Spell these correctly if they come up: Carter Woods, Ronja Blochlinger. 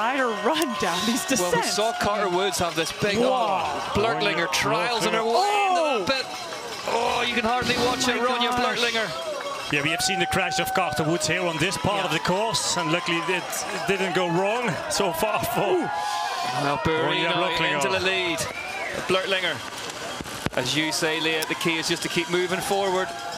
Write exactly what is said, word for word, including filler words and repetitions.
Try to run down these descents. Well, we saw Carter Woods have this big oh, Blochlinger trials in her way oh. into that bit. Oh, you can hardly watch oh it, Ronja Blochlinger. Yeah, we have seen the crash of Carter Woods here on this part yeah. of the course, and luckily it didn't go wrong so far for well, Blochlinger into the lead. Blochlinger, as you say, Leah, the key is just to keep moving forward.